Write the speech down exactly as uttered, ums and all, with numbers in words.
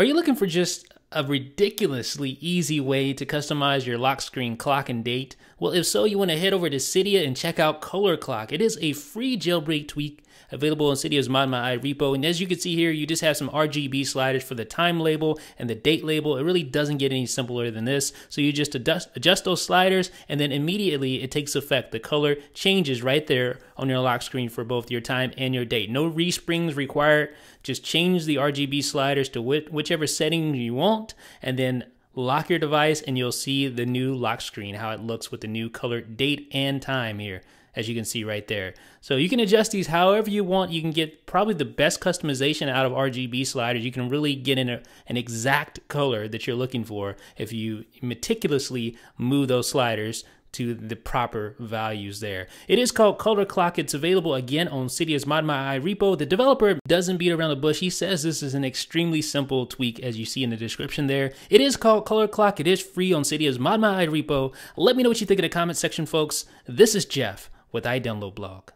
Are you looking for just a ridiculously easy way to customize your lock screen clock and date? Well, if so, you want to head over to Cydia and check out Color Clock. It is a free jailbreak tweak available on Cydia's ModMyi repo. And as you can see here, you just have some R G B sliders for the time label and the date label. It really doesn't get any simpler than this. So you just adjust, adjust those sliders, and then immediately it takes effect. The color changes right there on your lock screen for both your time and your date. No resprings required. Just change the R G B sliders to wh whichever setting you want, and then lock your device, and you'll see the new lock screen, how it looks with the new colored date and time here, as you can see right there. So you can adjust these however you want. You can get probably the best customization out of R G B sliders. You can really get in a, an exact color that you're looking for if you meticulously move those sliders to the proper values there. It is called Color Clock. It's available again on Cydia's ModMyi repo. The developer doesn't beat around the bush. He says this is an extremely simple tweak, as you see in the description there. It is called Color Clock. It is free on Cydia's ModMyi repo. Let me know what you think in the comment section, folks. This is Jeff with iDownloadBlog.